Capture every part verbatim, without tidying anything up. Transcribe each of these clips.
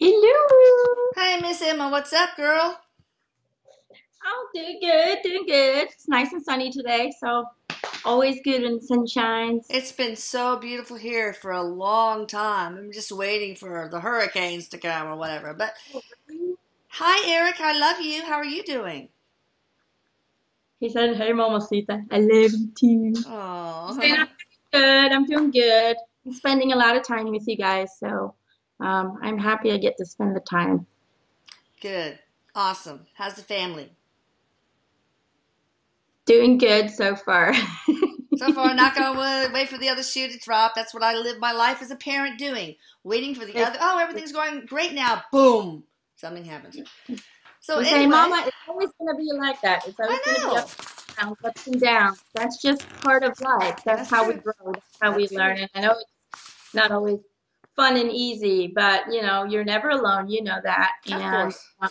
Hello. Hi, Miss Emma. What's up, girl? Oh, doing good, doing good. It's nice and sunny today, so always good when the sun shines. It's been so beautiful here for a long time. I'm just waiting for the hurricanes to come or whatever. But hi, Erik. I love you. How are you doing? He said, "Hey, Mamacita, I love you too." Oh, I'm good. I'm doing good. I'm spending a lot of time with you guys, so um, I'm happy I get to spend the time. Good. Awesome. How's the family? Doing good so far. So far, knock on wood, wait for the other shoe to drop. That's what I live my life as a parent doing. Waiting for the other, oh, everything's going great now. Boom. Something happens. So anyway, say, Mama, it's always going to be like that. It's always going to be up and down, ups and downs. That's just part of life. That's, That's how true. we grow. That's how That's we true. learn. And I know it's not always fun and easy, but, you know, you're never alone. You know that. Of and, course. Um,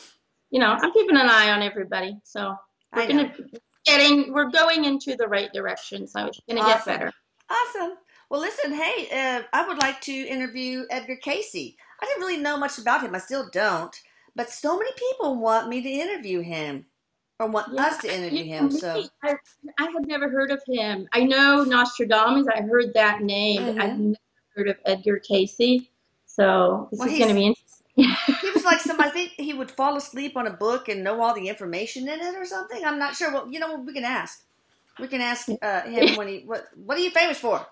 you know, I'm keeping an eye on everybody. So we're going to... Getting, we're going into the right direction, so it's going to get better. Awesome. Well, listen, hey, uh, I would like to interview Edgar Cayce. I didn't really know much about him. I still don't. But so many people want me to interview him or want yeah, us to interview you, him. Me, so I, I have never heard of him. I know Nostradamus. I heard that name. Mm-hmm. I've never heard of Edgar Cayce. So this well, is going to be interesting. He was like somebody, I think he would fall asleep on a book and know all the information in it or something. I'm not sure. Well, you know, we can ask. We can ask uh, him when he, what, what are you famous for?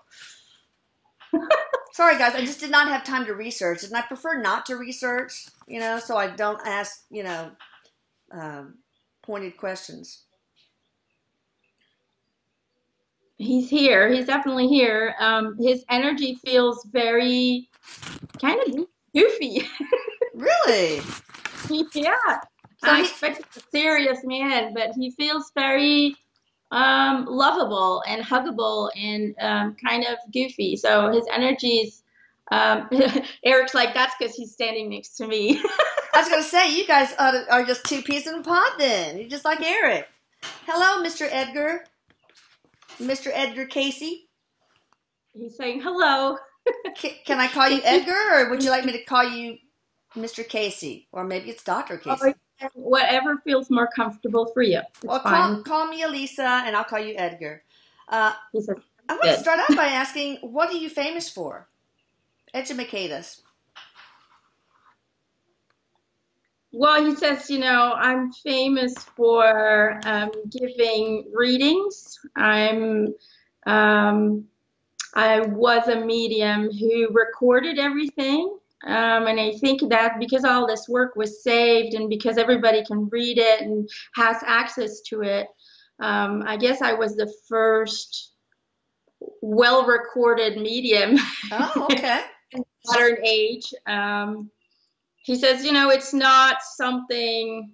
Sorry, guys. I just did not have time to research. And I prefer not to research, you know, so I don't ask, you know, um, pointed questions. He's here. He's definitely here. Um, his energy feels very kind of goofy. Really? Yeah. So I expected a serious man, but he feels very um, lovable and huggable and um, kind of goofy. So his energy's, um, Erik's like, that's because he's standing next to me. I was going to say, you guys are, are just two peas in a pod then. You're just like Erik. Hello, Mister Edgar. Mister Edgar Cayce. He's saying hello. can, can I call you Edgar, or would you like me to call you Mister Cayce, or maybe it's Doctor Cayce? Oh, whatever feels more comfortable for you. It's well, call, call me Elisa, and I'll call you Edgar. Uh, Lisa, I want good. to start out by asking, what are you famous for? Educate us. Well, he says, you know, I'm famous for um, giving readings. I'm... Um, I was a medium who recorded everything. Um, and I think that because all this work was saved and because everybody can read it and has access to it, um, I guess I was the first well-recorded medium. Oh, okay. In the modern age. Um, he says, you know, it's not something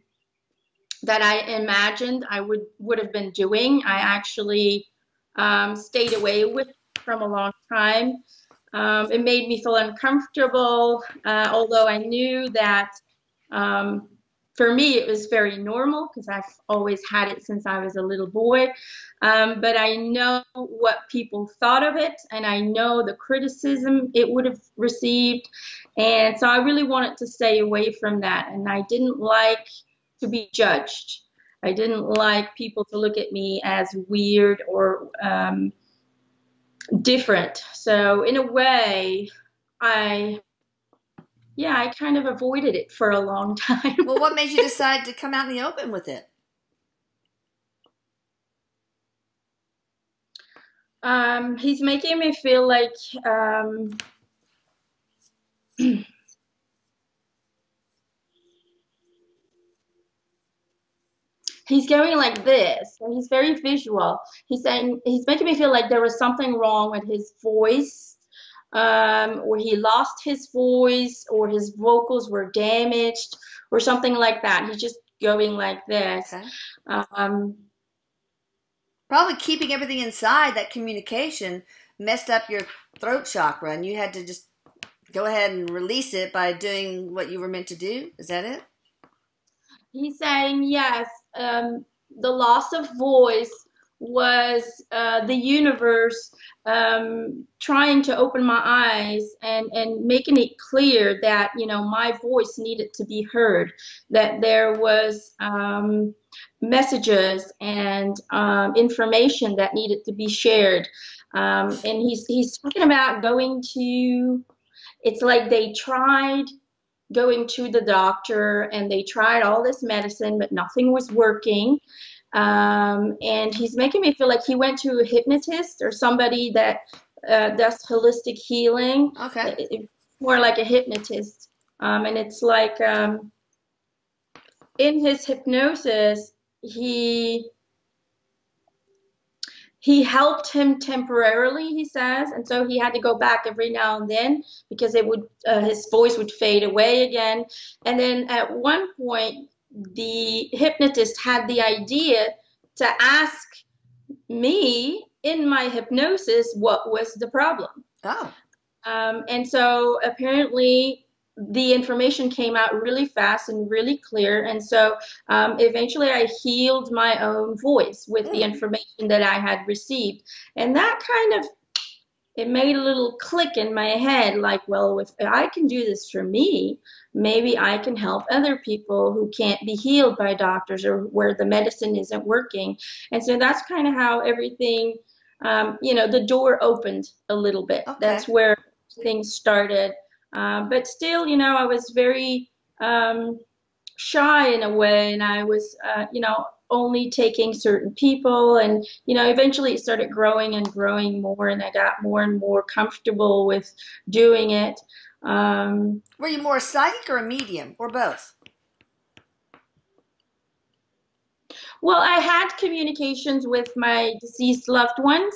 that I imagined I would, would have been doing. I actually um, stayed away with from a long time. Um, it made me feel uncomfortable, uh, although I knew that um, for me it was very normal because I've always had it since I was a little boy. Um, but I know what people thought of it, and I know the criticism it would have received. And so I really wanted to stay away from that. And I didn't like to be judged. I didn't like people to look at me as weird or um, different. So in a way, I, yeah, I kind of avoided it for a long time. Well, what made you decide to come out in the open with it? Um, he's making me feel like um, he's going like this, and he's very visual. He's saying, he's making me feel like there was something wrong with his voice, um, or he lost his voice, or his vocals were damaged, or something like that. He's just going like this. Okay. Um, Probably keeping everything inside, that communication messed up your throat chakra, and you had to just go ahead and release it by doing what you were meant to do. Is that it? he's saying, yes, um, the loss of voice was uh, the universe um, trying to open my eyes and, and making it clear that, you know, my voice needed to be heard, that there was um, messages and um, information that needed to be shared. Um, and he's, he's talking about going to, it's like they tried going to the doctor and they tried all this medicine, but nothing was working. Um, and he's making me feel like he went to a hypnotist or somebody that uh, does holistic healing. Okay. It, it, more like a hypnotist. Um, and it's like um, in his hypnosis, he... He helped him temporarily, he says, and so he had to go back every now and then because it would uh, his voice would fade away again. And then at one point, the hypnotist had the idea to ask me in my hypnosis what was the problem. Oh. Um, and so apparently the information came out really fast and really clear, and so um, eventually I healed my own voice with mm. the information that I had received, and that kind of, it made a little click in my head, like, well, if I can do this for me, maybe I can help other people who can't be healed by doctors or where the medicine isn't working. And so that's kind of how everything, um, you know, the door opened a little bit. Okay. That's where things started. Uh, but still, you know, I was very um, shy in a way, and I was, uh, you know, only taking certain people. And, you know, eventually it started growing and growing more, and I got more and more comfortable with doing it. Um, Were you more psychic or a medium or both? Well, I had communications with my deceased loved ones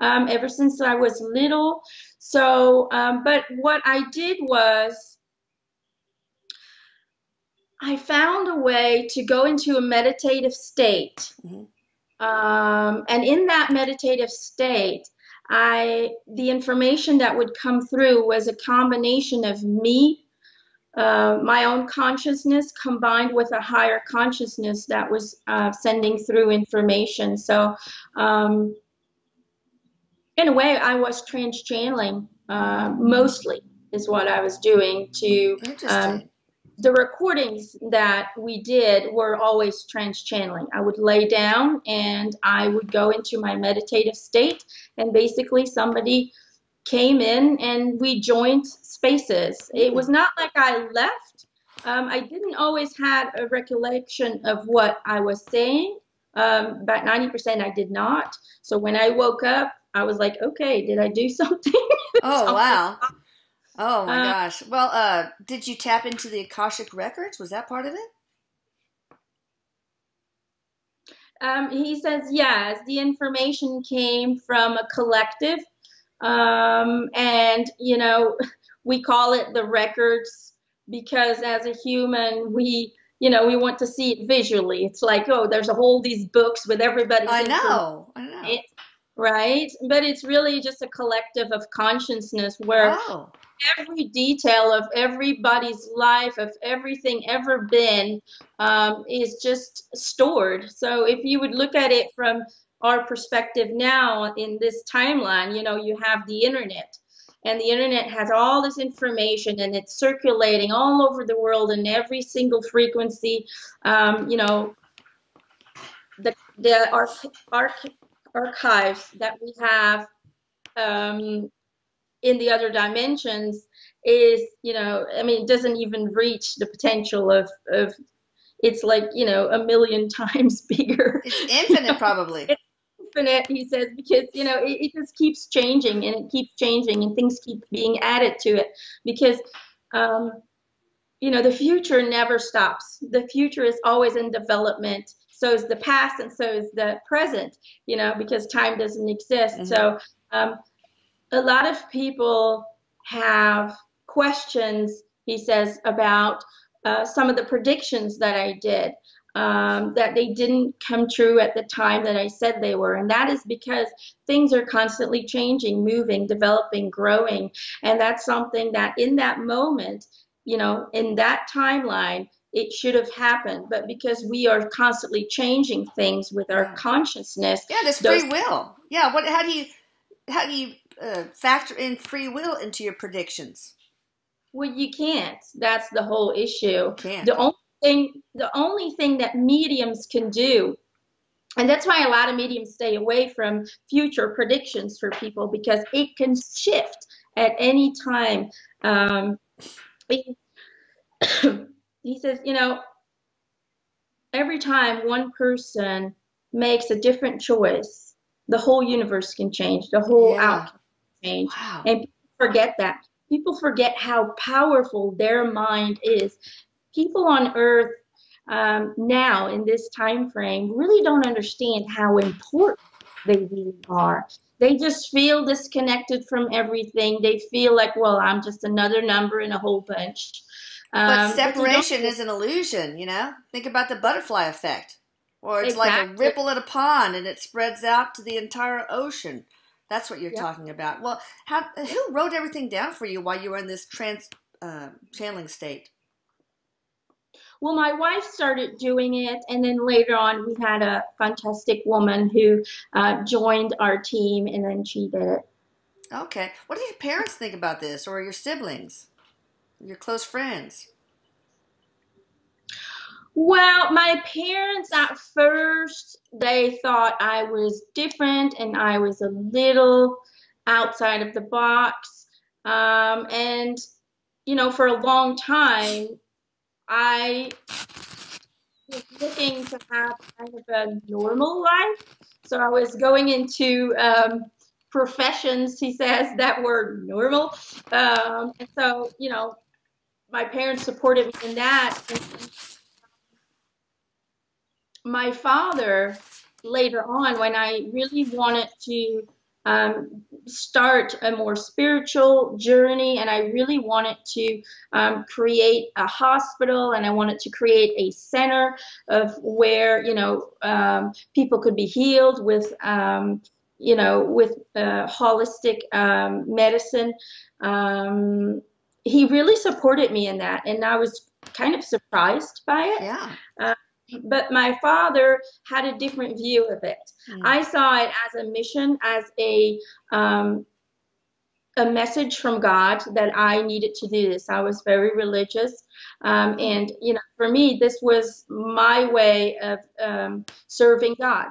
um, ever since I was little. So, um, but what I did was I found a way to go into a meditative state. Mm-hmm. um, and in that meditative state, I, the information that would come through was a combination of me, uh, my own consciousness combined with a higher consciousness that was uh, sending through information. So, um, in a way, I was trans-channeling, uh, mostly, is what I was doing. To um, the recordings that we did were always trans-channeling. I would lay down, and I would go into my meditative state, and basically somebody came in, and we joined spaces. It was not like I left. Um, I didn't always have a recollection of what I was saying. Um, about ninety percent I did not. So when I woke up, I was like, okay, did I do something? Oh, something wow. Wrong? Oh, my um, gosh. Well, uh, did you tap into the Akashic Records? Was that part of it? Um, he says, yes, the information came from a collective. Um, and, you know, we call it the records because as a human, we, you know, we want to see it visually. It's like, oh, there's a whole these books with everybody. I know. I know. It, right? But it's really just a collective of consciousness where wow. every detail of everybody's life, of everything ever been, um, is just stored. So if you would look at it from our perspective now in this timeline, you know, you have the internet. And the internet has all this information, and it's circulating all over the world in every single frequency. Um, you know, the, the our, our archives that we have um, in the other dimensions is, you know, I mean, it doesn't even reach the potential of, of it's like, you know, a million times bigger. It's infinite, you know? Probably. It's infinite, he says, because, you know, it, it just keeps changing, and it keeps changing, and things keep being added to it, because, um, you know, the future never stops. The future is always in development. So is the past, and so is the present, you know, because time doesn't exist. Mm-hmm. So um, a lot of people have questions, he says, about uh, some of the predictions that I did, um, that they didn't come true at the time that I said they were. And that is because things are constantly changing, moving, developing, growing. And that's something that in that moment, you know, in that timeline, it should have happened. But because we are constantly changing things with our consciousness. Yeah, there's free will. Yeah. What? How do you, how do you uh, factor in free will into your predictions? Well, you can't. That's the whole issue. Can't. The only thing, the only thing that mediums can do, and that's why a lot of mediums stay away from future predictions for people, because it can shift at any time. Um, it, he says, you know, every time one person makes a different choice, the whole universe can change, the whole yeah. outcome can change. Wow. And people forget that. People forget how powerful their mind is. People on Earth um, now in this time frame really don't understand how important they really are. They just feel disconnected from everything. They feel like, well, I'm just another number in a whole bunch. Um, but separation is an illusion, you know? Think about the butterfly effect. Or it's exactly. like a ripple in a pond, and it spreads out to the entire ocean. That's what you're yep. talking about. Well, how, who wrote everything down for you while you were in this trans uh, channeling state? Well, my wife started doing it, and then later on we had a fantastic woman who uh, joined our team, and then she did it. Okay. What do your parents think about this, or your siblings, your close friends? Well, my parents at first, they thought I was different and I was a little outside of the box. Um, and, you know, for a long time, I was looking to have kind of a normal life. So I was going into um, professions, he says, that were normal. Um, and so, you know, my parents supported me in that. And my father, later on, when I really wanted to Um, start a more spiritual journey, and I really wanted to um, create a hospital, and I wanted to create a center of where, you know, um, people could be healed with, um, you know, with uh, holistic um, medicine. Um, he really supported me in that, and I was kind of surprised by it. Yeah. Uh, But my father had a different view of it. Mm. I saw it as a mission, as a um, a message from God that I needed to do this. I was very religious, um, and you know, for me, this was my way of um, serving God.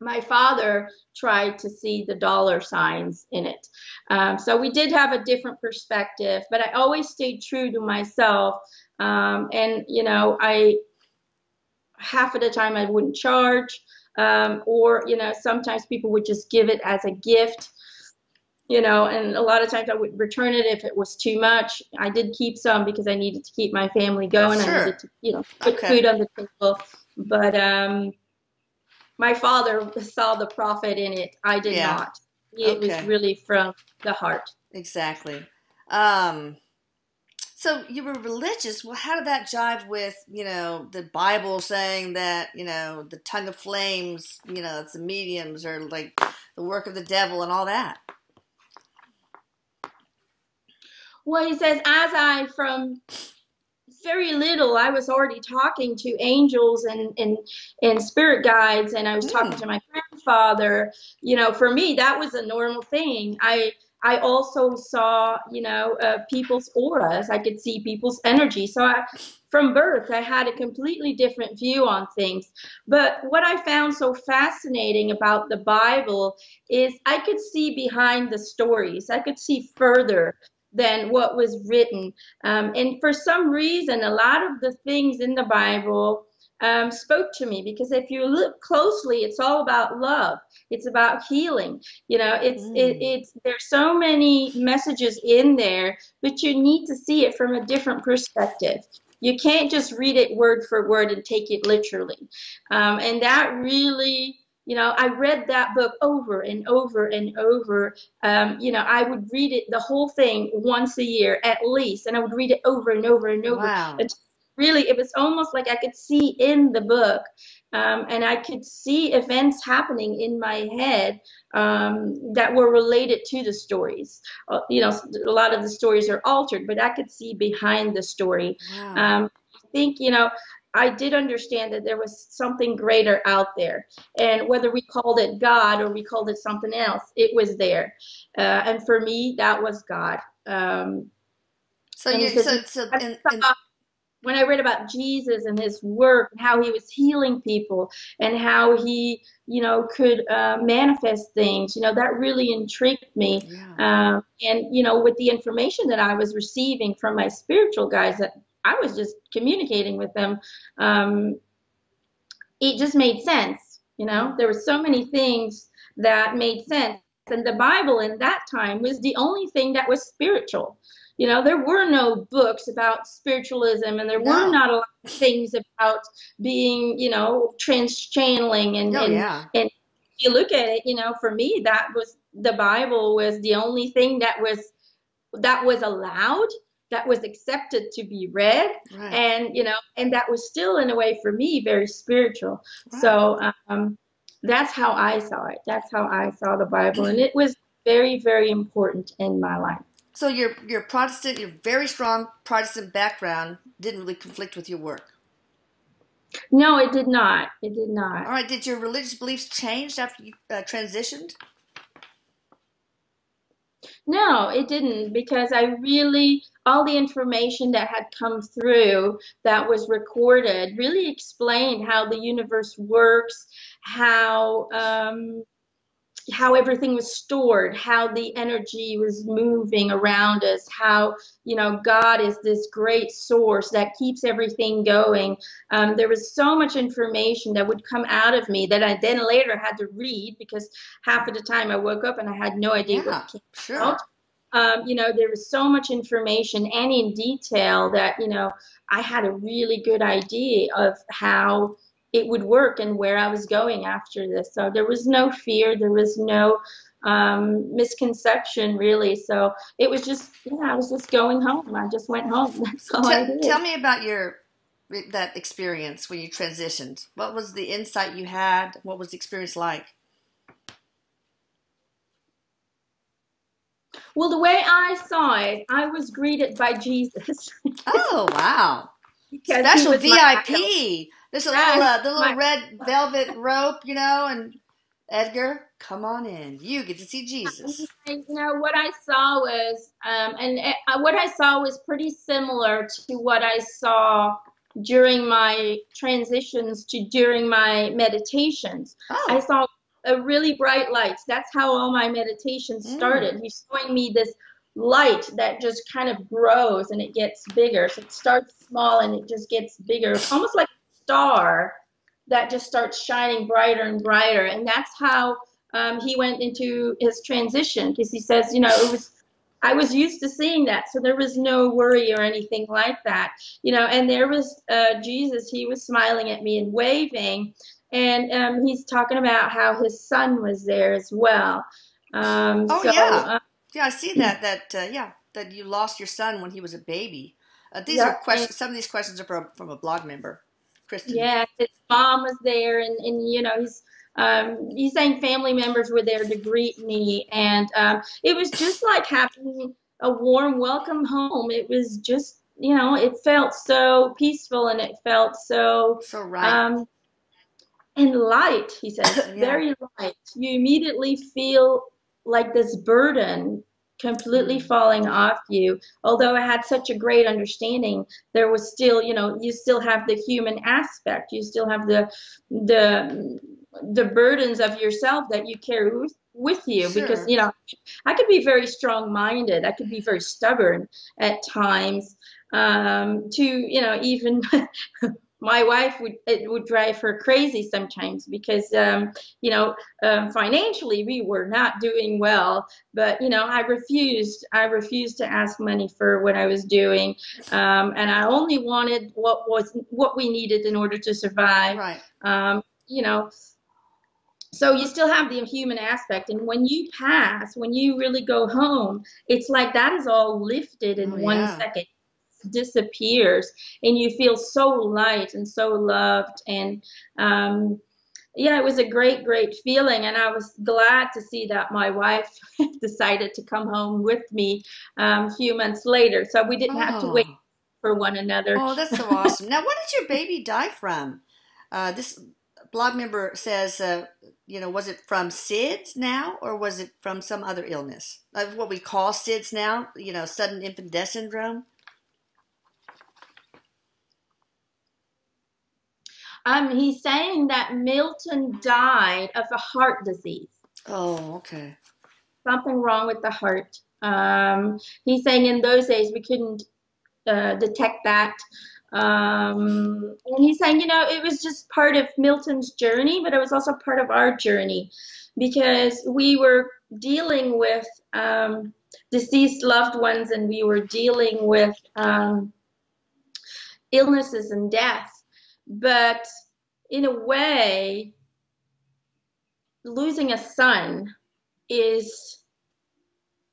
My father tried to see the dollar signs in it. Um, so we did have a different perspective, but I always stayed true to myself, um, and you know, I. half of the time I wouldn't charge, um, or, you know, sometimes people would just give it as a gift, you know, and a lot of times I would return it if it was too much. I did keep some because I needed to keep my family going. Sure. I needed to, you know, put okay. food on the table. But um, my father saw the profit in it. I did yeah. not. It okay. was really from the heart. Exactly. Um So you were religious. Well, how did that jive with, you know, the Bible saying that, you know, the tongue of flames, you know, it's the mediums or like the work of the devil and all that? Well, he says, as I from very little, I was already talking to angels and, and, and spirit guides, and I was mm. talking to my grandfather. You know, for me, that was a normal thing. I... I also saw, you know, uh, people's auras. I could see people's energy. So I, from birth, I had a completely different view on things. But what I found so fascinating about the Bible is I could see behind the stories. I could see further than what was written. Um, and for some reason, a lot of the things in the Bible Um, spoke to me, because if you look closely, it's all about love. It's about healing. You know, it's mm. it, it's there's so many messages in there, but you need to see it from a different perspective. You can't just read it word for word and take it literally. Um, and that really, you know, I read that book over and over and over. Um, you know, I would read it, the whole thing, once a year at least, and I would read it over and over and over. Wow. Until really, it was almost like I could see in the book, um, and I could see events happening in my head um, that were related to the stories. Uh, you know, a lot of the stories are altered, but I could see behind the story. Wow. Um, think, you know, I did understand that there was something greater out there, and whether we called it God or we called it something else, it was there. Uh, and for me, that was God. Um, so you, so, so and, and, when I read about Jesus and his work, and how he was healing people, and how he, you know, could uh, manifest things, you know, that really intrigued me. Yeah. Uh, and you know, with the information that I was receiving from my spiritual guys that I was just communicating with them, um, it just made sense. You know, there were so many things that made sense. And the Bible in that time was the only thing that was spiritual. You know, there were no books about spiritualism, and there no. were not a lot of things about being, you know, trans-channeling. And, oh, and, yeah. and if you look at it, you know, for me, that was, the Bible was the only thing that was, that was allowed, that was accepted to be read. Right. And, you know, and that was still in a way for me, very spiritual. Right. So um, that's how I saw it. That's how I saw the Bible. And it was very, very important in my life. So your your Protestant, your very strong Protestant background didn't really conflict with your work. No, it did not. It did not. All right. Did your religious beliefs change after you uh, transitioned? No, it didn't, because I really, all the information that had come through that was recorded really explained how the universe works, how um, how everything was stored, how the energy was moving around us, how, you know, God is this great source that keeps everything going. Um, there was so much information that would come out of me that I then later had to read, because half of the time I woke up and I had no idea yeah, what came sure. out. Um, you know, there was so much information, and in detail, that, you know, I had a really good idea of how it would work and where I was going after this. So there was no fear, there was no um, misconception, really. So it was just, yeah, I was just going home. I just went home. That's all I did. Tell me about your that experience when you transitioned. What was the insight you had? What was the experience like? Well, the way I saw it, I was greeted by Jesus. Oh, wow. Special V I P. There's a little, uh, the little red velvet rope, you know, and Edgar, come on in. You get to see Jesus. You know, what I saw was, um, and uh, what I saw was pretty similar to what I saw during my transitions to during my meditations. Oh. I saw a really bright light. That's how all my meditations started. Mm. He's showing me this light that just kind of grows and it gets bigger. So it starts small and it just gets bigger. It's almost like star that just starts shining brighter and brighter. And that's how um, he went into his transition, because he says, you know, it was, I was used to seeing that, so there was no worry or anything like that, you know. And there was uh, Jesus. He was smiling at me and waving, and um, he's talking about how his son was there as well. Um, oh so, yeah, uh, yeah, I see that. That uh, yeah, that you lost your son when he was a baby. Uh, these yeah, are questions. Some of these questions are from from a blog member. Kristen. Yeah, his mom was there, and, and you know, he's, um, he's saying family members were there to greet me, and um, it was just like having a warm welcome home. It was just, you know, it felt so peaceful, and it felt so, so right. um, and light, he says, yeah. very light. You immediately feel like this burden completely falling off you. Although I had such a great understanding, there was still, you know, you still have the human aspect. You still have the the the burdens of yourself that you carry with, with you. Sure. Because, you know, I could be very strong-minded. I could be very stubborn at times. Um, to, you know, even my wife would, it would drive her crazy sometimes, because, um, you know, um, financially we were not doing well, but, you know, I refused, I refused to ask money for what I was doing. Um, and I only wanted what was, what we needed in order to survive. Right. Um, you know, so you still have the human aspect. And when you pass, when you really go home, it's like that is all lifted in oh, one yeah. second. Disappears, and you feel so light and so loved, and um yeah, it was a great great feeling. And I was glad to see that my wife decided to come home with me um a few months later, so we didn't oh. have to wait for one another. Oh, that's so awesome. Now, what did your baby die from? Uh, this blog member says, uh, you know, was it from SIDS now, or was it from some other illness? Like what we call SIDS now, you know, sudden infant death syndrome? Um, he's saying that Milton died of a heart disease. Oh, okay. Something wrong with the heart. Um, he's saying in those days we couldn't uh, detect that. Um, and he's saying, you know, it was just part of Milton's journey, but it was also part of our journey because we were dealing with um, deceased loved ones, and we were dealing with um, illnesses and death. But in a way, losing a son is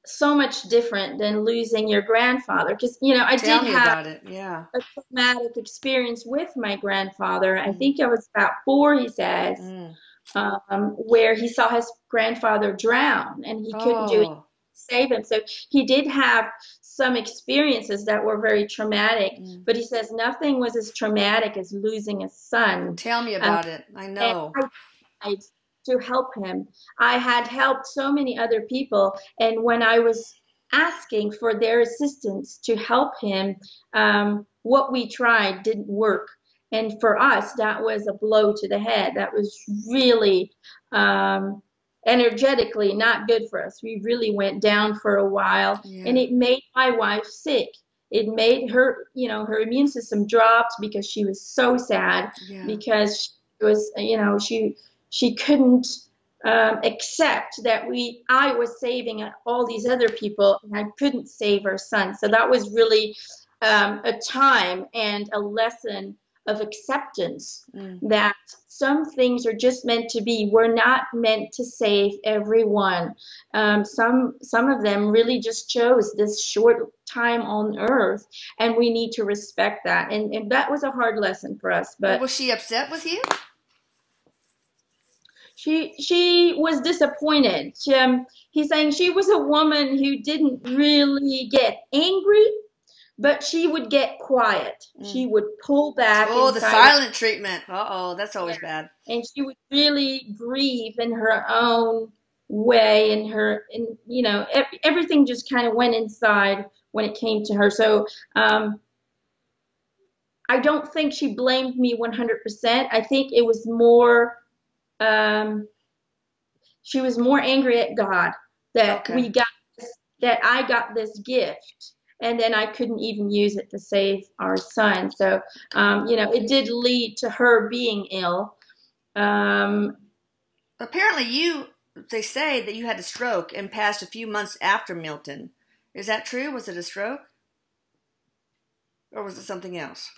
so much different than losing your grandfather. Because, you know, I Tell did have it. Yeah. a traumatic experience with my grandfather. Mm. I think I was about four, he says, mm. um, where he saw his grandfather drown and he couldn't oh. do it to save him. So he did have some experiences that were very traumatic, mm. but he says nothing was as traumatic as losing a son. Tell me about um, it. I know. I tried to help him. I had helped so many other people, and when I was asking for their assistance to help him, um, what we tried didn't work. And for us, that was a blow to the head. That was really um, energetically not good for us. We really went down for a while, yeah. and it made my wife sick. It made her, you know, her immune system dropped because she was so sad, yeah. because she was, you know, she she couldn't um, accept that we I was saving all these other people and I couldn't save her son. So that was really um, a time and a lesson of acceptance, mm. that some things are just meant to be. We're not meant to save everyone. Um, some some of them really just chose this short time on earth, and we need to respect that. And, and that was a hard lesson for us. But was she upset with you? She she was disappointed. She, um, he's saying she was a woman who didn't really get angry, but she would get quiet. Mm. She would pull back. Oh, the silent treatment. Uh-oh, that's always yeah. bad. And she would really grieve in her own way, and her, and you know, every, everything just kind of went inside when it came to her. So um, I don't think she blamed me one hundred percent. I think it was more, um, she was more angry at God that okay. we got, this, that I got this gift. And then I couldn't even use it to save our son. So, um, you know, it did lead to her being ill. Um, Apparently you, they say that you had a stroke and passed a few months after Milton. Is that true? Was it a stroke? Or was it something else?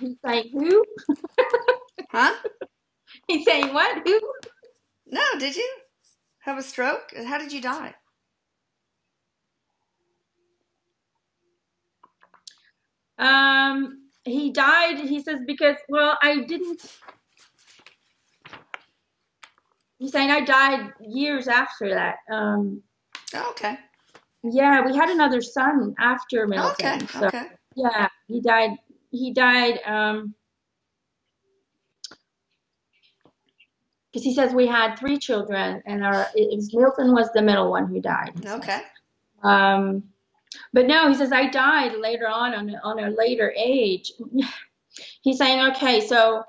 He's saying who? Huh? He's saying what? Who? No, did you have a stroke? How did you die? Um, he died, he says, because, well, I didn't, he's saying I died years after that. Um, oh, okay. Yeah, we had another son after Milton. Okay, so, okay. Yeah, he died, he died, um, because he says we had three children, and our, it was, Milton was the middle one who died. Okay. So, um. But no, he says, I died later on, on, on a later age. He's saying, okay, so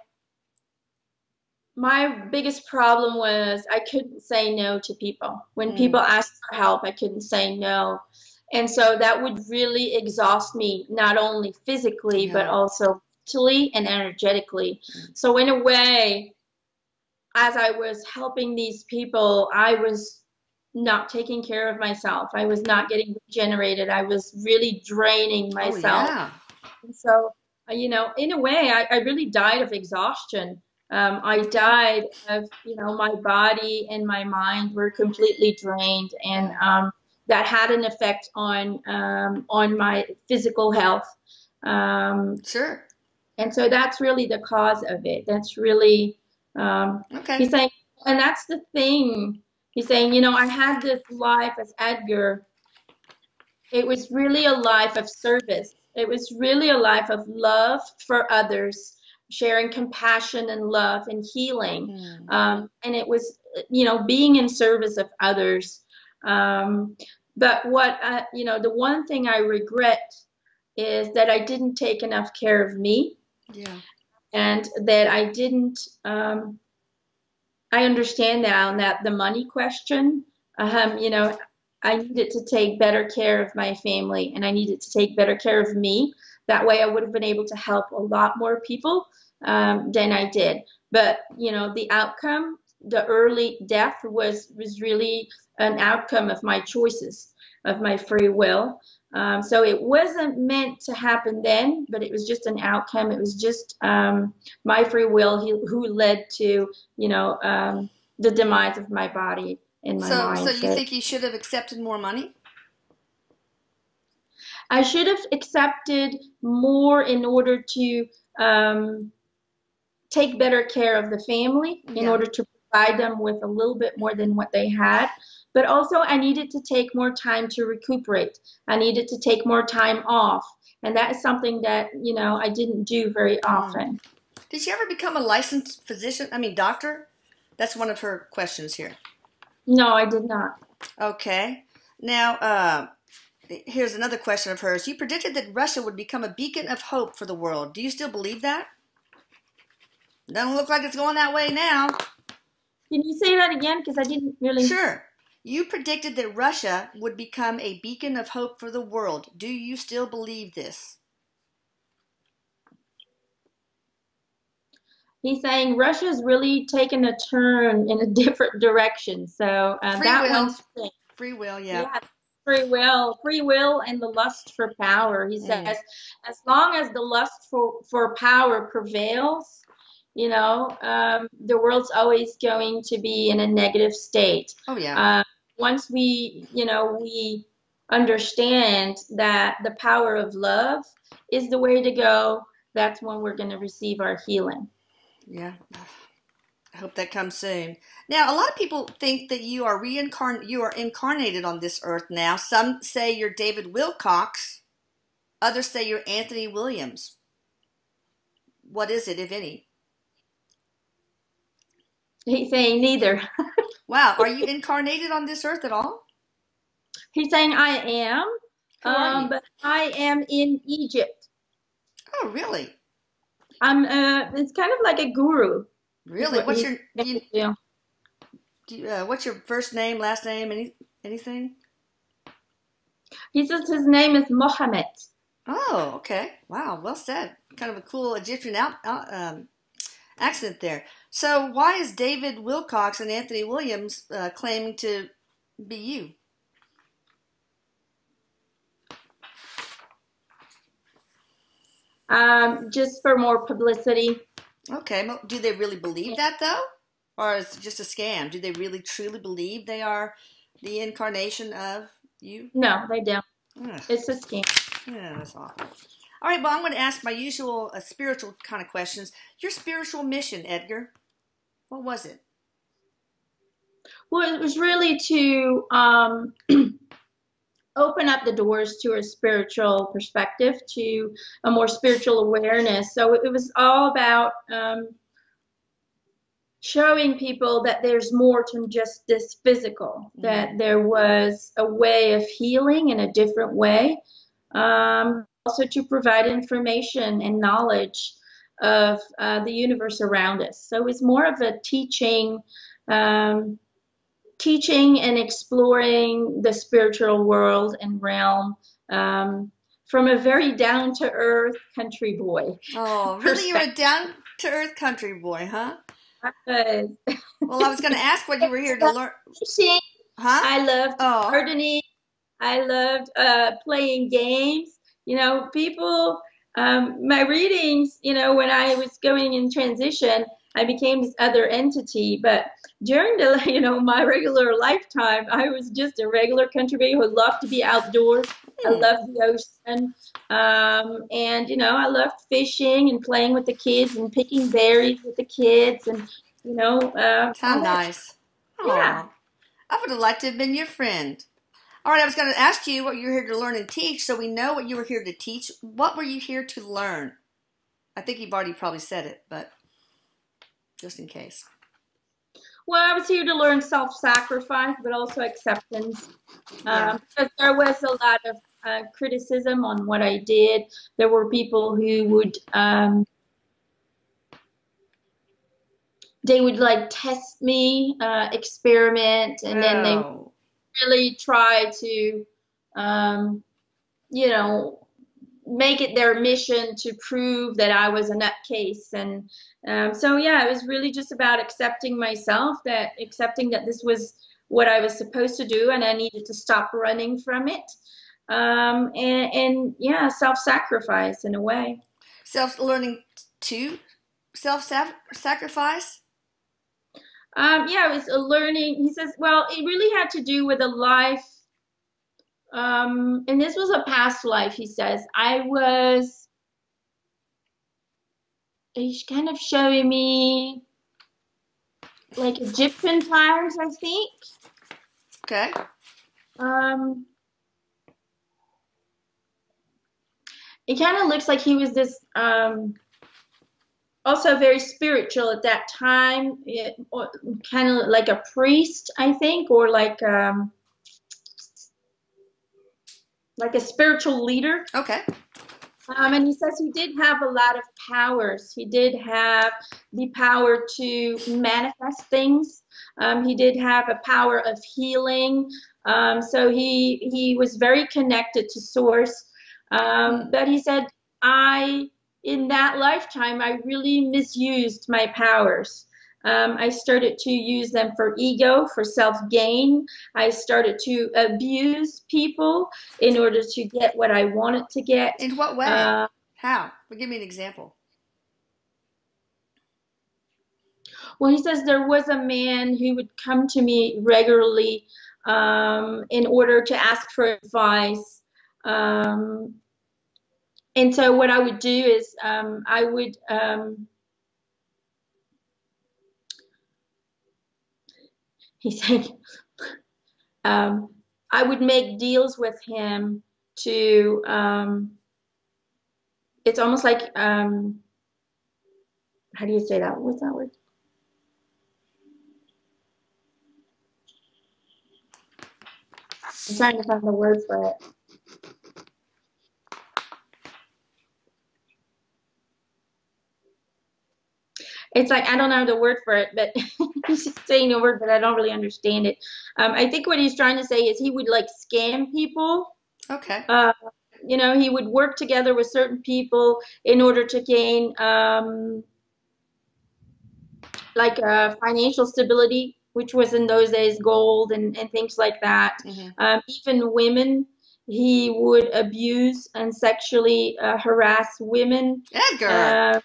my biggest problem was I couldn't say no to people. When mm. people asked for help, I couldn't say no. And so that would really exhaust me, not only physically, yeah. but also mentally and energetically. Mm. So in a way, as I was helping these people, I was not taking care of myself. I was not getting regenerated. I was really draining myself. Oh, yeah. So, you know, in a way, I, I really died of exhaustion. Um, I died of, you know, my body and my mind were completely drained, and um, that had an effect on um, on my physical health. Um, sure. And so that's really the cause of it. That's really, um, okay. he's saying, and that's the thing. He's saying, you know, I had this life as Edgar, It was really a life of service. It was really a life of love for others, sharing compassion and love and healing. Mm. Um, and it was, you know, being in service of others. Um, but what, I, you know, the one thing I regret is that I didn't take enough care of me. Yeah. And that I didn't, um, I understand now that the money question, um, you know, I needed to take better care of my family, and I needed to take better care of me. That way I would have been able to help a lot more people um, than I did. But, you know, the outcome, the early death was, was really an outcome of my choices, of my free will. Um, so it wasn't meant to happen then, but it was just an outcome. It was just um, my free will he, who led to, you know, um, the demise of my body and my mind. So, so you think you should have accepted more money? I should have accepted more in order to um, take better care of the family, in yeah. order to provide them with a little bit more than what they had. But also I needed to take more time to recuperate. I needed to take more time off. And that is something that, you know, I didn't do very often. Did you ever become a licensed physician? I mean, doctor? That's one of her questions here. No, I did not. Okay. Now, uh, here's another question of hers. You predicted that Russia would become a beacon of hope for the world. Do you still believe that? Doesn't look like it's going that way now. Can you say that again? Because I didn't really... Sure. You predicted that Russia would become a beacon of hope for the world. Do you still believe this? He's saying Russia's really taken a turn in a different direction. So uh, free that will. one's thing. Free will, yeah. yeah. Free will, free will and the lust for power. He says, mm. as long as the lust for, for power prevails, you know, um, the world's always going to be in a negative state. Oh, yeah. Uh, Once we, you know, we understand that the power of love is the way to go, that's when we're going to receive our healing. Yeah. I hope that comes soon. Now, a lot of people think that you are reincarn- you are incarnated on this earth now. Some say you're David Wilcox. Others say you're Anthony Williams. What is it, if any? He's saying neither. Wow, are you incarnated on this earth at all? He's saying I am, um, but I am in Egypt. Oh, really? I'm. Uh, it's kind of like a guru. Really? What what's your? You, yeah. Do you, uh, what's your first name, last name, any anything? He says his name is Mohamed. Oh, okay. Wow, well said. Kind of a cool Egyptian out, out, um, accent there. So why is David Wilcox and Anthony Williams uh, claiming to be you? Um, just for more publicity. Okay. Do they really believe that, though? Or is it just a scam? Do they really truly believe they are the incarnation of you? No, they don't. Ugh. It's a scam. Yeah, that's awful. All right, well, I'm going to ask my usual uh, spiritual kind of questions. Your spiritual mission, Edgar. What was it? Well, it was really to um, open up the doors to a spiritual perspective, to a more spiritual awareness. So it was all about um, showing people that there's more to just this physical, mm-hmm. that there was a way of healing in a different way, um, also to provide information and knowledge of uh, the universe around us. So it's more of a teaching, um, teaching and exploring the spiritual world and realm um, from a very down-to-earth country boy. Oh, really? You're a down-to-earth country boy, huh? I was. Well, I was going to ask what you were here to learn. Huh? I loved oh. gardening. I loved uh, playing games. You know, people... Um, my readings, you know, when I was going in transition, I became this other entity. But during the, you know, my regular lifetime, I was just a regular country baby who loved to be outdoors. I loved the ocean. Um, and, you know, I loved fishing and playing with the kids and picking berries with the kids. And, you know. Uh, How nice. Yeah. Aww. I would have liked to have been your friend. All right, I was going to ask you what you're here to learn and teach, so we know what you were here to teach. What were you here to learn? I think you've already probably said it, but just in case. Well, I was here to learn self-sacrifice, but also acceptance. Yeah. Um, because there was a lot of uh, criticism on what I did. There were people who would, um, they would like test me, uh, experiment, and oh. then they would really try to, um, you know, make it their mission to prove that I was a nutcase. And um, so, yeah, it was really just about accepting myself, that accepting that this was what I was supposed to do and I needed to stop running from it. Um, and, and yeah, self-sacrifice in a way. Self-learning to self-sacrifice? Um, yeah, it was a learning. He says, well, it really had to do with a life. Um, and this was a past life, he says. I was, he's kind of showing me like Egyptian fires, I think. Okay. Um, it kind of looks like he was this, um, also very spiritual at that time, it, or, kind of like a priest, I think, or like, um, like a spiritual leader. Okay. Um, and he says he did have a lot of powers. He did have the power to manifest things. Um, he did have a power of healing. Um, so he, he was very connected to source. Um, but he said, I, in that lifetime, I really misused my powers. Um, I started to use them for ego, for self-gain. I started to abuse people in order to get what I wanted to get. In what way? Uh, How? Well, give me an example. Well, he says there was a man who would come to me regularly um, in order to ask for advice. Um, and so what I would do is um, I would... Um, He said, um, I would make deals with him to, um, it's almost like, um, how do you say that? What's that word? I'm trying to find the word for it. It's like, I don't know the word for it, but he's just saying a word, but I don't really understand it. Um, I think what he's trying to say is he would like scam people. Okay. Uh, you know, he would work together with certain people in order to gain um, like uh, financial stability, which was in those days gold and, and things like that. Mm-hmm. um, even women, he would abuse and sexually uh, harass women. Edgar. Uh,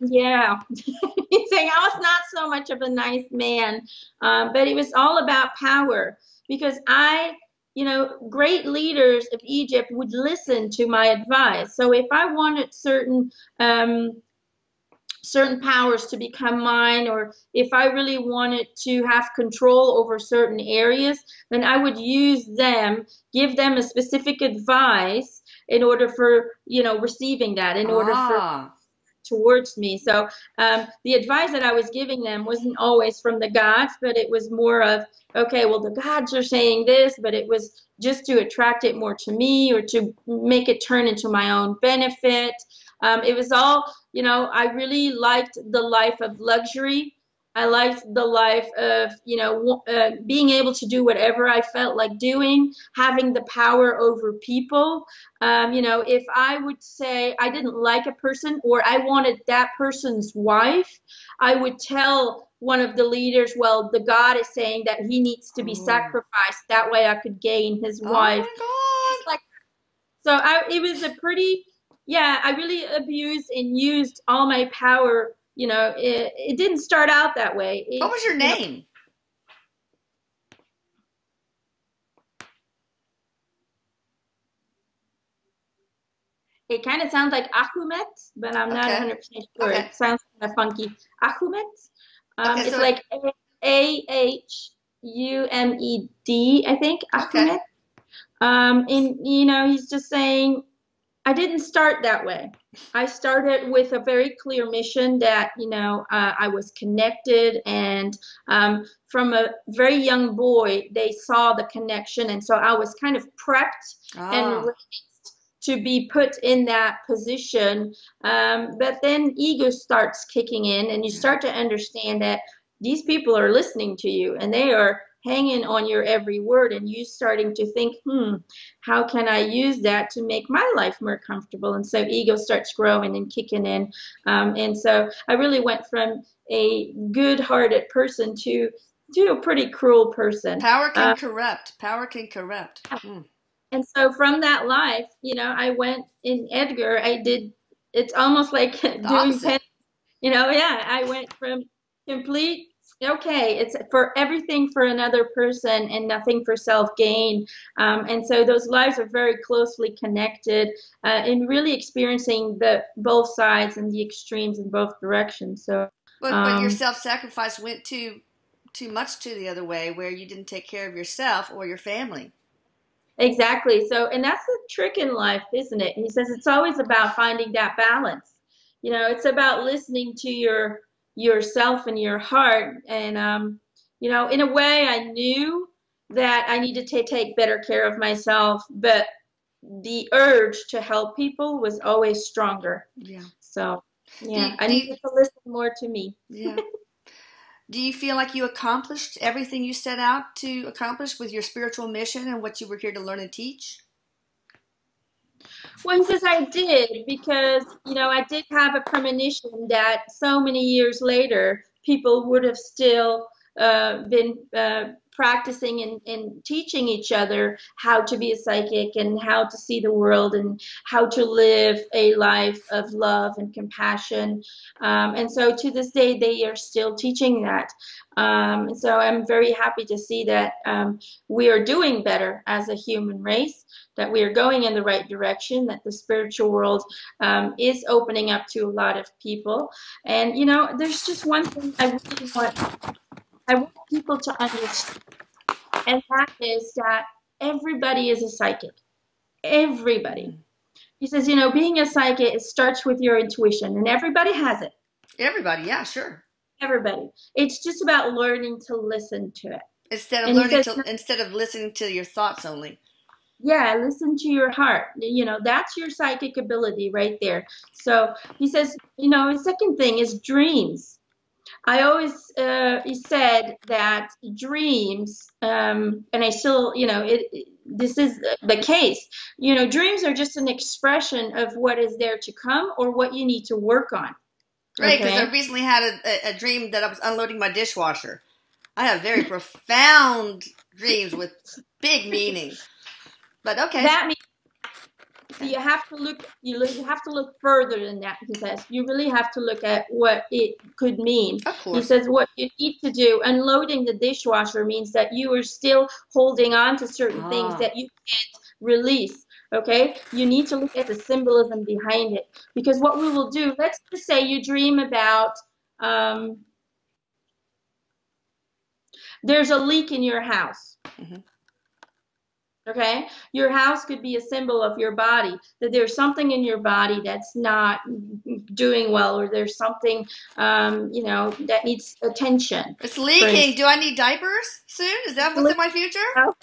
Yeah, he's saying I was not so much of a nice man, um, but it was all about power because I, you know, great leaders of Egypt would listen to my advice. So if I wanted certain um, certain powers to become mine, or if I really wanted to have control over certain areas, then I would use them, give them a specific advice in order for, you know, receiving that, in order ah. for... towards me. So um, the advice that I was giving them wasn't always from the gods, but it was more of, okay, well, the gods are saying this, but it was just to attract it more to me or to make it turn into my own benefit. Um, it was all, you know, I really liked the life of luxury. I liked the life of, you know, uh, being able to do whatever I felt like doing, having the power over people. Um, you know, if I would say I didn't like a person or I wanted that person's wife, I would tell one of the leaders, well, the God is saying that he needs to be oh. sacrificed. That way I could gain his oh wife. My God. Like, so I, it was a pretty, yeah, I really abused and used all my power. You know, it, it didn't start out that way. It, what was your name? You know, it kind of sounds like Ahmed, but I'm not okay. one hundred percent sure. Okay. It sounds kind of funky. Ahmed. Um, okay, it's so like A H U M E D, I think. Okay. Ahmed. Um, and, you know, he's just saying, I didn't start that way. I started with a very clear mission that, you know, uh, I was connected, and um, from a very young boy, they saw the connection. And so I was kind of prepped ah. and raised to be put in that position. Um, but then ego starts kicking in, and you start to understand that these people are listening to you and they are hanging on your every word, and you starting to think, hmm, how can I use that to make my life more comfortable? And so ego starts growing and kicking in. Um, and so I really went from a good-hearted person to, to a pretty cruel person. Power can uh, corrupt. Power can corrupt. Mm. And so from that life, you know, I went in Edgar, I did, it's almost like doing penance. You know, yeah, I went from complete, okay, it's for everything for another person and nothing for self-gain. Um, and so those lives are very closely connected, uh, and really experiencing the both sides and the extremes in both directions. So, But, um, but your self-sacrifice went too, too much to the other way, where you didn't take care of yourself or your family. Exactly. So, and that's the trick in life, isn't it? And he says it's always about finding that balance. You know, it's about listening to your yourself and your heart. And, um, you know, in a way I knew that I needed to take better care of myself, but the urge to help people was always stronger. Yeah. So, yeah, do you, I needed you, to listen more to me. Yeah. Do you feel like you accomplished everything you set out to accomplish with your spiritual mission and what you were here to learn and teach? Well, he says I did, because, you know, I did have a premonition that so many years later, people would have still uh, been uh, practicing and, and teaching each other how to be a psychic and how to see the world and how to live a life of love and compassion. Um, and so to this day, they are still teaching that. Um, and so I'm very happy to see that um, we are doing better as a human race, that we are going in the right direction, that the spiritual world um, is opening up to a lot of people. And, you know, there's just one thing I really want, I want people to understand, and that is that everybody is a psychic. Everybody. He says, you know, being a psychic, it starts with your intuition, and everybody has it. Everybody, yeah, sure. Everybody. It's just about learning to listen to it. Instead of, learning says, to, instead of listening to your thoughts only. Yeah, listen to your heart. You know, that's your psychic ability right there. So he says, you know, the second thing is dreams. I always, uh, he said that dreams, um, and I still, you know, it, it, this is the case. You know, dreams are just an expression of what is there to come or what you need to work on. Right, because okay? I recently had a, a dream that I was unloading my dishwasher. I have very profound dreams with big meaning. But okay. That means you have to look. You look, you have to look further than that. He says you really have to look at what it could mean. Of course. He says what you need to do. Unloading the dishwasher means that you are still holding on to certain ah. things that you can't release. Okay, you need to look at the symbolism behind it, because what we will do. Let's just say you dream about. Um, there's a leak in your house. Mm-hmm. Okay, your house could be a symbol of your body, that there's something in your body that's not doing well, or there's something, um, you know, that needs attention. It's leaking. Do I need diapers soon? Is that what's in my future? No.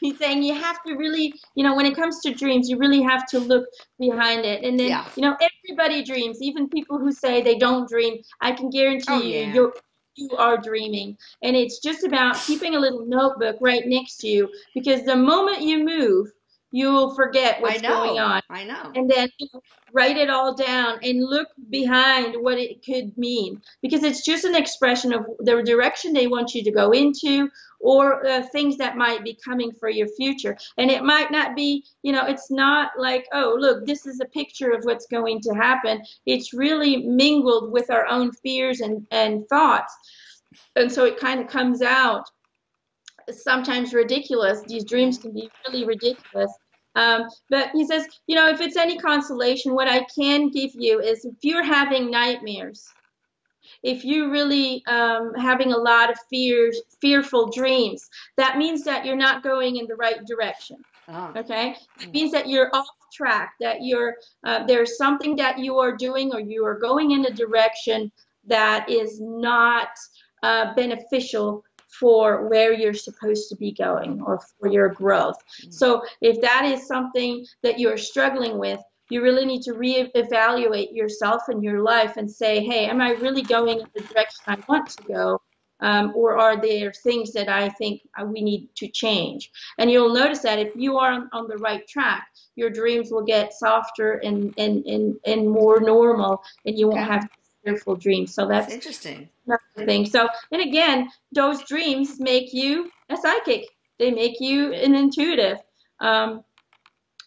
He's saying you have to really, you know, when it comes to dreams, you really have to look behind it. And then, yeah. you know, everybody dreams, even people who say they don't dream. I can guarantee oh, you, yeah. you're... you are dreaming, and it's just about keeping a little notebook right next to you, because the moment you move, you will forget what's I know, going on. I know. And then you know, write it all down and look behind what it could mean, because it's just an expression of the direction they want you to go into, or uh, things that might be coming for your future. And it might not be, you know, it's not like, oh, look, this is a picture of what's going to happen. It's really mingled with our own fears and, and thoughts. And so it kind of comes out sometimes ridiculous. These dreams can be really ridiculous. Um, but he says, you know, if it's any consolation, what I can give you is if you're having nightmares, if you're really um, having a lot of fears, fearful dreams, that means that you're not going in the right direction. Ah. Okay? It means that you're off track, that you're, uh, there's something that you are doing, or you are going in a direction that is not uh, beneficial for where you're supposed to be going, or for your growth. Mm. So if that is something that you're struggling with, you really need to reevaluate yourself and your life and say, hey, am I really going in the direction I want to go? Um, or are there things that I think we need to change? And you'll notice that if you are on, on the right track, your dreams will get softer and, and, and, and more normal, and you won't okay. have fearful dreams. So that's, that's interesting. Another thing. So, and again, those dreams make you a psychic. They make you an intuitive. Um,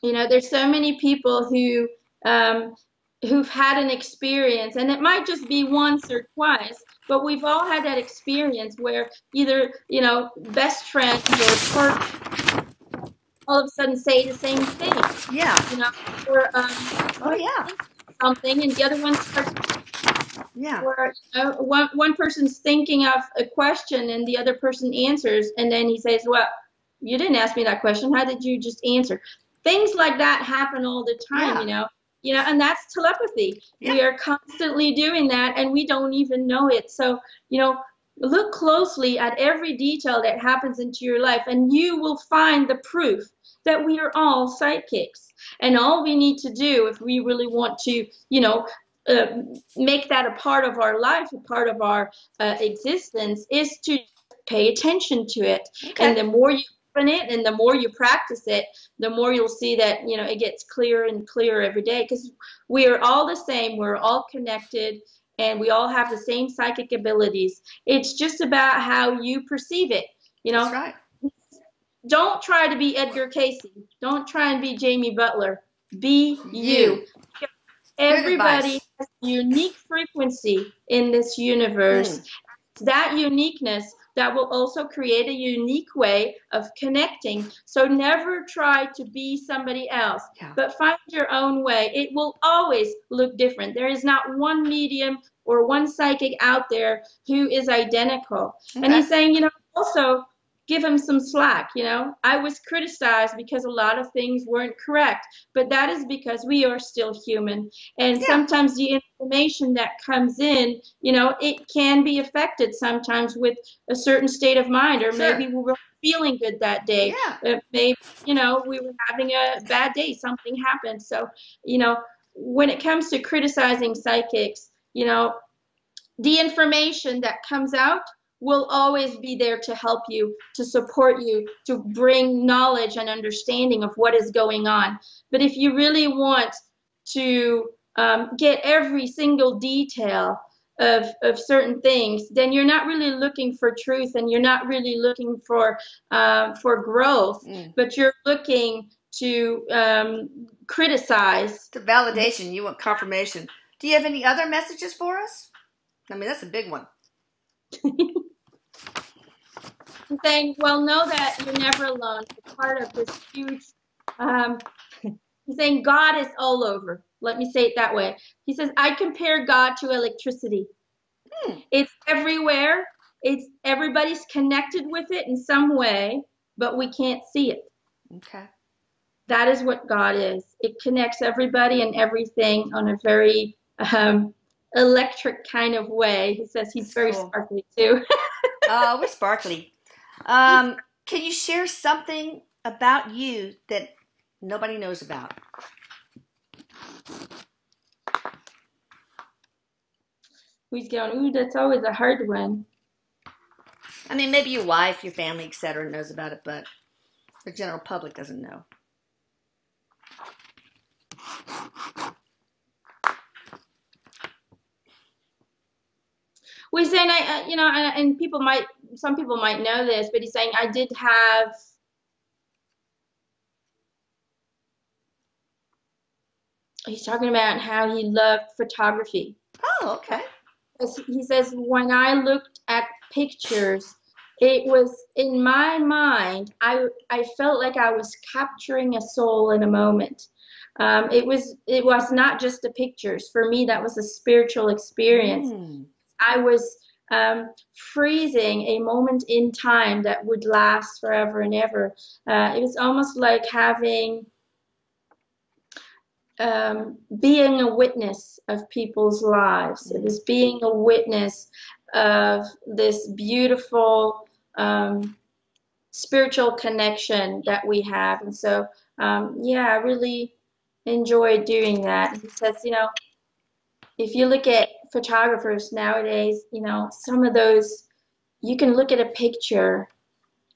You know, there's so many people who, um, who've had an experience, and it might just be once or twice, but we've all had that experience where either, you know, best friends or partners all of a sudden say the same thing. Yeah. You know, or, um, oh, yeah. something, and the other one starts. Yeah. Where, you know, one, one person's thinking of a question, and the other person answers, and then he says, well, you didn't ask me that question. How did you just answer? Things like that happen all the time, yeah. you know, you know, and that's telepathy. Yeah. We are constantly doing that, and we don't even know it. So, you know, look closely at every detail that happens into your life, and you will find the proof that we are all psychics. And all we need to do, if we really want to, you know, uh, make that a part of our life, a part of our uh, existence, is to pay attention to it. Okay. And the more you it and the more you practice it, the more you'll see that, you know, it gets clearer and clearer every day, because we are all the same. We're all connected, and we all have the same psychic abilities. It's just about how you perceive it, you know. That's right. Don't try to be Edgar Cayce. Don't try and be Jamie Butler. Be you. you. Everybody has a unique frequency in this universe. Mm. That uniqueness that will also create a unique way of connecting. So never try to be somebody else, yeah. but find your own way. It will always look different. There is not one medium or one psychic out there who is identical. Okay. And he's saying, you know, also give him some slack. You know, I was criticized because a lot of things weren't correct, but that is because we are still human. And yeah. sometimes the information that comes in, you know, it can be affected sometimes with a certain state of mind, or sure. maybe we were feeling good that day. Yeah. Uh, maybe, you know, we were having a bad day, something happened. So, you know, when it comes to criticizing psychics, you know, the information that comes out will always be there to help you, to support you, to bring knowledge and understanding of what is going on. But if you really want to um, get every single detail of, of certain things, then you're not really looking for truth, and you're not really looking for, uh, for growth, mm. but you're looking to um, criticize. To validation, you want confirmation. Do you have any other messages for us? I mean, that's a big one. I'm saying, well, know that you're never alone. You're part of this huge, um, he's saying God is all over. Let me say it that way. He says, I compare God to electricity. Hmm. It's everywhere. It's everybody's connected with it in some way, but we can't see it. Okay. That is what God is. It connects everybody and everything on a very, um, electric kind of way. He says he's very cool. sparkly too. Oh, we're sparkly. Um, can you share something about you that nobody knows about? Who's going, ooh, that's always a hard one. I mean, maybe your wife, your family, et cetera knows about it, but the general public doesn't know. Well, he's saying, I, uh, you know, and, and people might, some people might know this, but he's saying, I did have, he's talking about how he loved photography. Oh, okay. He says, when I looked at pictures, it was, in my mind, I, I felt like I was capturing a soul in a moment. Um, it was, it was not just the pictures. For me, that was a spiritual experience. Mm. I was um, freezing a moment in time that would last forever and ever. Uh, it was almost like having, um, being a witness of people's lives. It was being a witness of this beautiful um, spiritual connection that we have. And so, um, yeah, I really enjoyed doing that. He says, you know, if you look at photographers nowadays, you know, some of those, you can look at a picture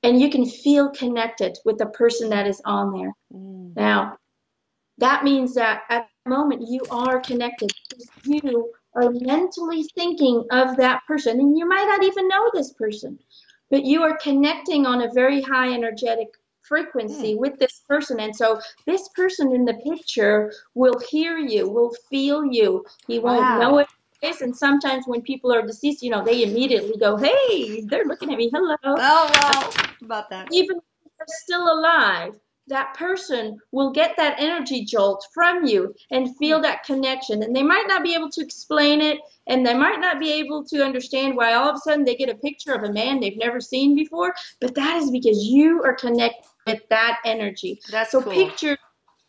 and you can feel connected with the person that is on there. Mm. Now, that means that at the moment you are connected, because you are mentally thinking of that person, and you might not even know this person, but you are connecting on a very high energetic frequency with this person. And so this person in the picture will hear you, will feel you. He won't wow. know it is. And sometimes when people are deceased, you know, they immediately go, hey, they're looking at me, hello. Oh, wow. About that. Even if they're still alive, that person will get that energy jolt from you and feel that connection. And they might not be able to explain it, and they might not be able to understand why all of a sudden they get a picture of a man they've never seen before, but that is because you are connected with that energy. That's so cool. Pictures,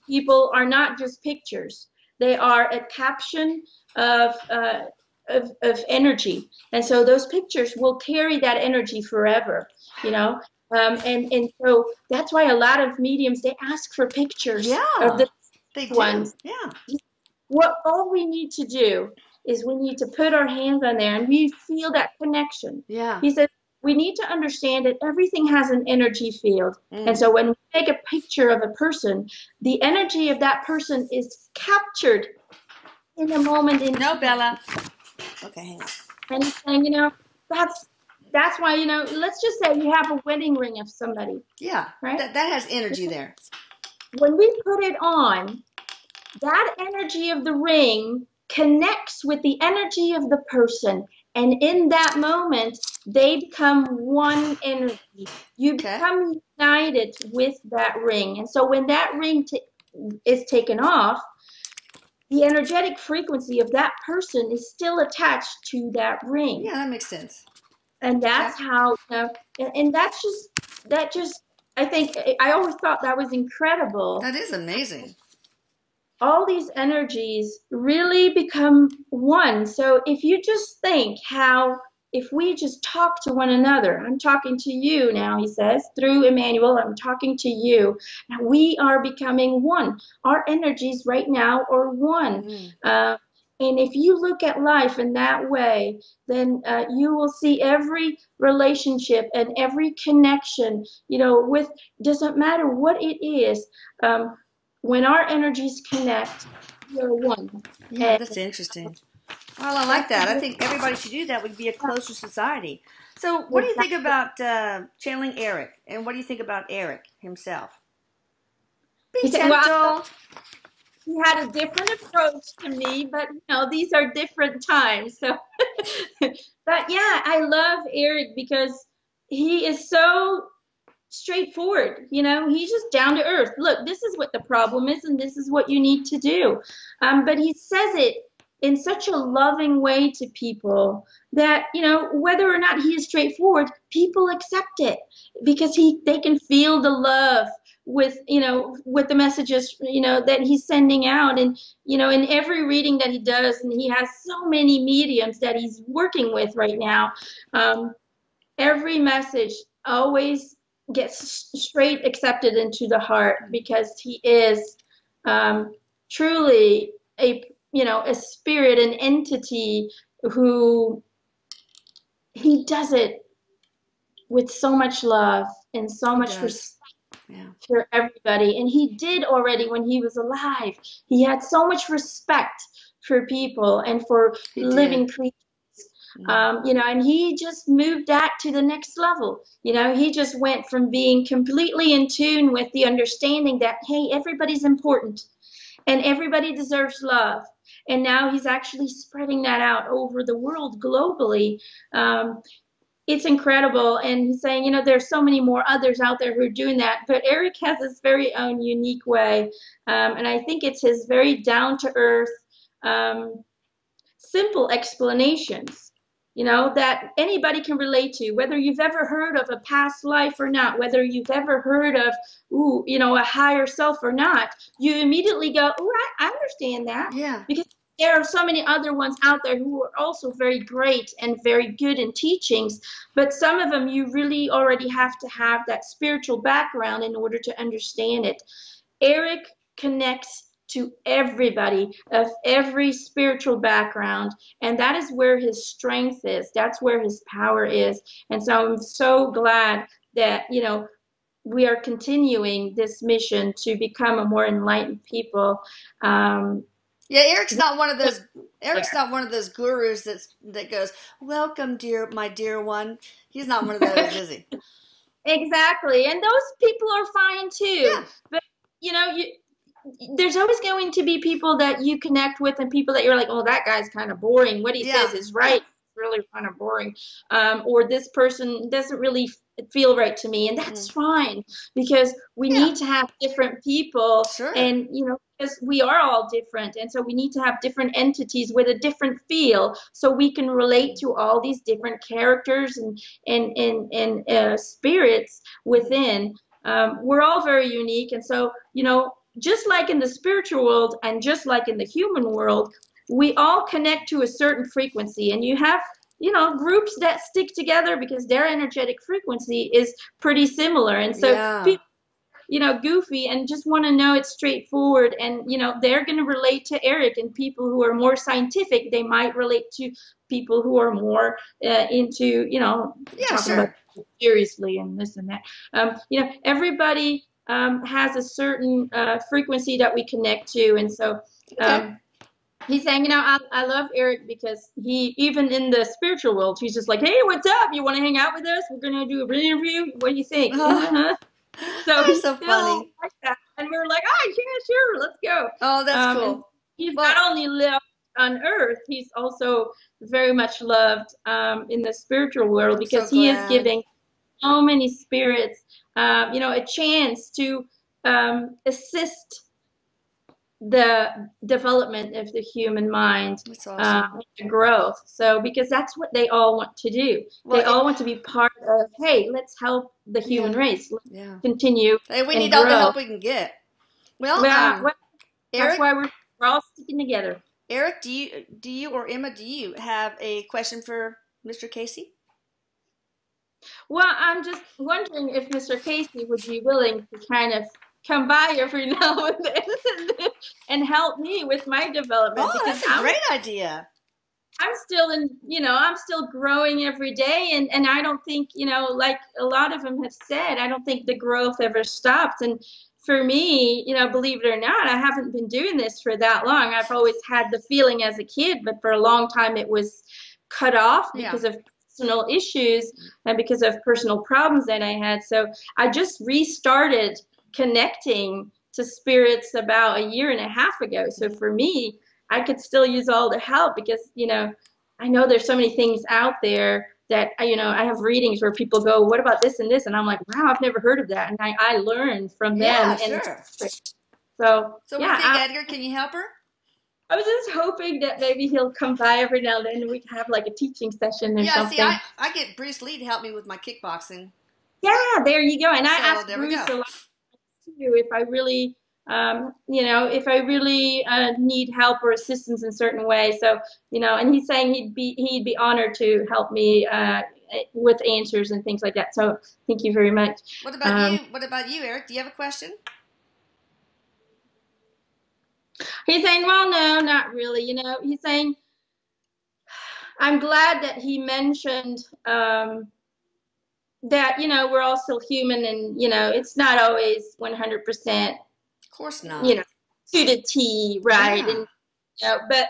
people, are not just pictures. They are a caption of, uh, of, of energy. And so those pictures will carry that energy forever, you know? Um, and, and so that's why a lot of mediums, they ask for pictures yeah, of the they ones. Do. Yeah. What all we need to do is we need to put our hands on there and we feel that connection. Yeah. He says we need to understand that everything has an energy field. Mm. And so when we take a picture of a person, the energy of that person is captured in a moment. In no, Bella. Okay, hang on. And, and you know, that's... That's why, you know, let's just say you have a wedding ring of somebody. Yeah, right? That, that has energy there. When we put it on, that energy of the ring connects with the energy of the person. And in that moment, they become one energy. You okay. become united with that ring. And so when that ring t is taken off, the energetic frequency of that person is still attached to that ring. Yeah, that makes sense. And that's how, you know, and, and that's just, that just, I think, I always thought that was incredible. That is amazing. All these energies really become one. So if you just think how, if we just talk to one another, I'm talking to you now, he says, through Emmanuel, I'm talking to you. Now we are becoming one. Our energies right now are one. Mm. Uh, And if you look at life in that way, then uh, you will see every relationship and every connection, you know, with, doesn't matter what it is, um, when our energies connect, we're one. Yeah, that's interesting. Well, I like that. I think everybody should do that. We'd be a closer society. So what do you think about uh, channeling Erik? And what do you think about Erik himself? Be gentle. He had a different approach to me, but you know, these are different times. So, but yeah, I love Erik because he is so straightforward. You know, he's just down to earth. Look, this is what the problem is, and this is what you need to do. Um, but he says it in such a loving way to people that, you know, whether or not he is straightforward, people accept it because he they can feel the love with, you know, with the messages, you know, that he's sending out. And, you know, in every reading that he does, and he has so many mediums that he's working with right now, um, every message always gets straight accepted into the heart because he is um, truly a, you know, a spirit, an entity who he does it with so much love and so much respect. Yeah. For everybody. And he did already when he was alive. He had so much respect for people and for living creatures. Yeah. Um, you know, and he just moved that to the next level. You know, he just went from being completely in tune with the understanding that, hey, everybody's important and everybody deserves love. And now he's actually spreading that out over the world globally. Um, It's incredible. And he's saying, you know, there's so many more others out there who are doing that. But Erik has his very own unique way. Um, and I think it's his very down to earth, um, simple explanations you know, that anybody can relate to, whether you've ever heard of a past life or not, whether you've ever heard of, ooh, you know, a higher self or not, you immediately go, oh, I, I understand that. Yeah. Because there are so many other ones out there who are also very great and very good in teachings, but some of them you really already have to have that spiritual background in order to understand it. Erik connects to everybody of every spiritual background, and that is where his strength is. That's where his power is. And so I'm so glad that, you know, we are continuing this mission to become a more enlightened people. Um, yeah, Erik's not one of those. Erik's not one of those gurus that's that goes, "Welcome, dear, my dear one." He's not one of those, is he? Exactly, and those people are fine too. Yeah. But you know, you. There's always going to be people that you connect with and people that you're like, oh, that guy's kind of boring. What he yeah. says is right. It's really kind of boring. Um, or this person doesn't really feel right to me. And that's mm. fine, because we yeah. need to have different people. Sure. And, you know, because we are all different. And so we need to have different entities with a different feel so we can relate to all these different characters and, and, and, and uh, spirits within. Um, we're all very unique. And so, you know, just like in the spiritual world and just like in the human world, we all connect to a certain frequency. And you have, you know, groups that stick together because their energetic frequency is pretty similar. And so yeah. people, you know, goofy and just want to know it's straightforward. And, you know, they're going to relate to Erik, and people who are more scientific, they might relate to people who are more uh, into, you know, yeah, talking sure. about seriously and this and that. Um, you know, everybody... Um, has a certain uh, frequency that we connect to, and so um, okay. he's hanging out. I, I love Erik because he, even in the spiritual world, he's just like, "Hey, what's up? You want to hang out with us? We're gonna do an interview. What do you think?" Uh-huh. So he's so funny, like that. And we were like, "Oh, yeah, sure, let's go." Oh, that's um, cool. He's well, not only lived on Earth, he's also very much loved um, in the spiritual world, because so he is giving so many spirits. Um, you know, a chance to um, assist the development of the human mind, that's awesome. um, the growth. So, because that's what they all want to do. Well, they all it, want to be part of, hey, let's help the human yeah, race. Let's yeah. continue. Hey, we and need grow. all the help we can get. Well, well, um, well that's Erik, why we're, we're all sticking together. Erik, do you, do you or Emma, do you have a question for Mister Cayce? Well, I'm just wondering if Mister Cayce would be willing to kind of come by every now and then and help me with my development. Oh, that's a I'm, great idea. I'm still in, you know, I'm still growing every day. And, and I don't think, you know, like a lot of them have said, I don't think the growth ever stops. And for me, you know, believe it or not, I haven't been doing this for that long. I've always had the feeling as a kid, but for a long time it was cut off because yeah. of personal issues and because of personal problems that I had. So I just restarted connecting to spirits about a year and a half ago. So for me, I could still use all the help, because, you know, I know there's so many things out there that, you know, I have readings where people go, what about this and this? And I'm like, wow, I've never heard of that. And I, I learned from them. Yeah, sure. So, so yeah, we think, I, Edgar, can you help her? I was just hoping that maybe he'll come by every now and then and we can have like a teaching session or yeah, something. Yeah, see, I, I get Bruce Lee to help me with my kickboxing. Yeah, there you go. And so, I asked Bruce a lot too, if I really, um, you know, if I really uh, need help or assistance in certain way. So, you know, and he's saying he'd be he'd be honored to help me uh, with answers and things like that. So, thank you very much. What about um, you? What about you, Erik? Do you have a question? He's saying, well, no, not really. You know, he's saying, I'm glad that he mentioned um, that, you know, we're all still human and, you know, it's not always one hundred percent. Of course not. You know, to the T, right? Yeah. And, you know, but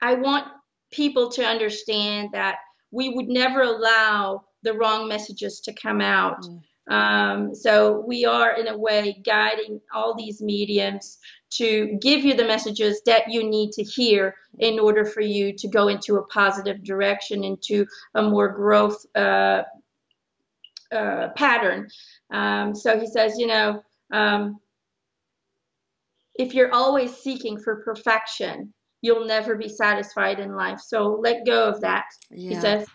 I want people to understand that we would never allow the wrong messages to come out. Mm. Um, so we are, in a way, guiding all these mediums to give you the messages that you need to hear in order for you to go into a positive direction, into a more growth uh, uh, pattern. Um, so he says, you know, um, if you're always seeking for perfection, you'll never be satisfied in life. So let go of that, yeah. he says,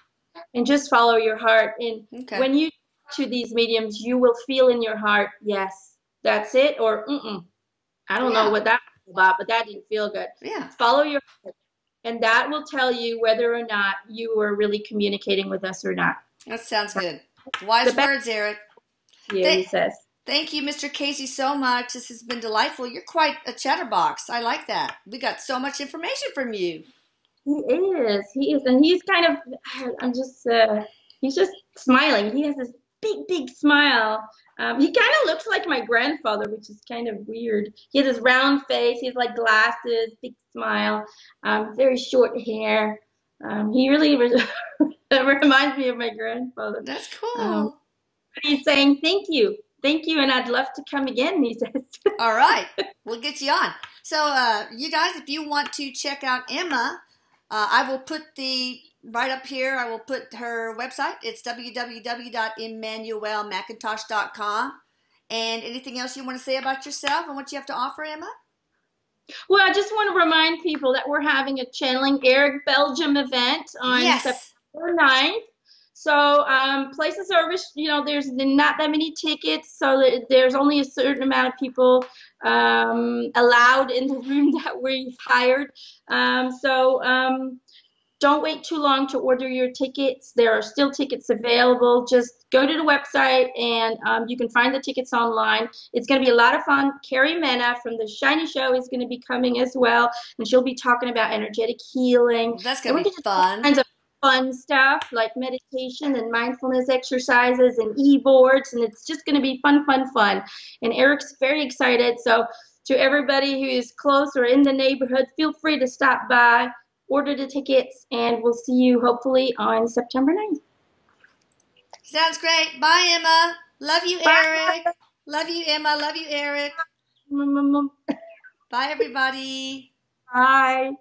and just follow your heart. And okay. when you talk to these mediums, you will feel in your heart, yes, that's it, or mm-mm. I don't yeah. know what that was about, but that didn't feel good. Yeah. Follow your heart, and that will tell you whether or not you were really communicating with us or not. That sounds good. Wise words, Erik. Yeah, he says. Thank you, Mister Cayce, so much. This has been delightful. You're quite a chatterbox. I like that. We got so much information from you. He is. He is. And he's kind of, I'm just, uh, he's just smiling. He has this big, big smile. Um, he kind of looks like my grandfather, which is kind of weird. He has this round face. He has like glasses, big smile, um, very short hair. Um, he really re reminds me of my grandfather. That's cool. Um, he's saying, thank you. Thank you, and I'd love to come again, he says. All right. We'll get you on. So, uh, you guys, if you want to check out Emma, uh, I will put the, right up here, I will put her website. It's w w w dot emmanuel macintosh dot com. And anything else you want to say about yourself and what you have to offer, Emma? Well, I just want to remind people that we're having a Channeling Erik Belgium event on yes. September ninth. So um, places are, you know, there's not that many tickets, so there's only a certain amount of people um, allowed in the room that we've hired. Um, so um, don't wait too long to order your tickets. There are still tickets available. Just go to the website, and um, you can find the tickets online. It's going to be a lot of fun. Carrie Mena from The Shiny Show is going to be coming as well, and she'll be talking about energetic healing. That's going to be fun. Fun stuff like meditation and mindfulness exercises and e-boards, and it's just going to be fun, fun, fun. And Erik's very excited. So to everybody who is close or in the neighborhood, feel free to stop by, order the tickets, and we'll see you hopefully on September ninth. Sounds great. Bye, Emma. Love you, Erik. Love you, Emma. Love you, Erik. Bye, everybody. Bye.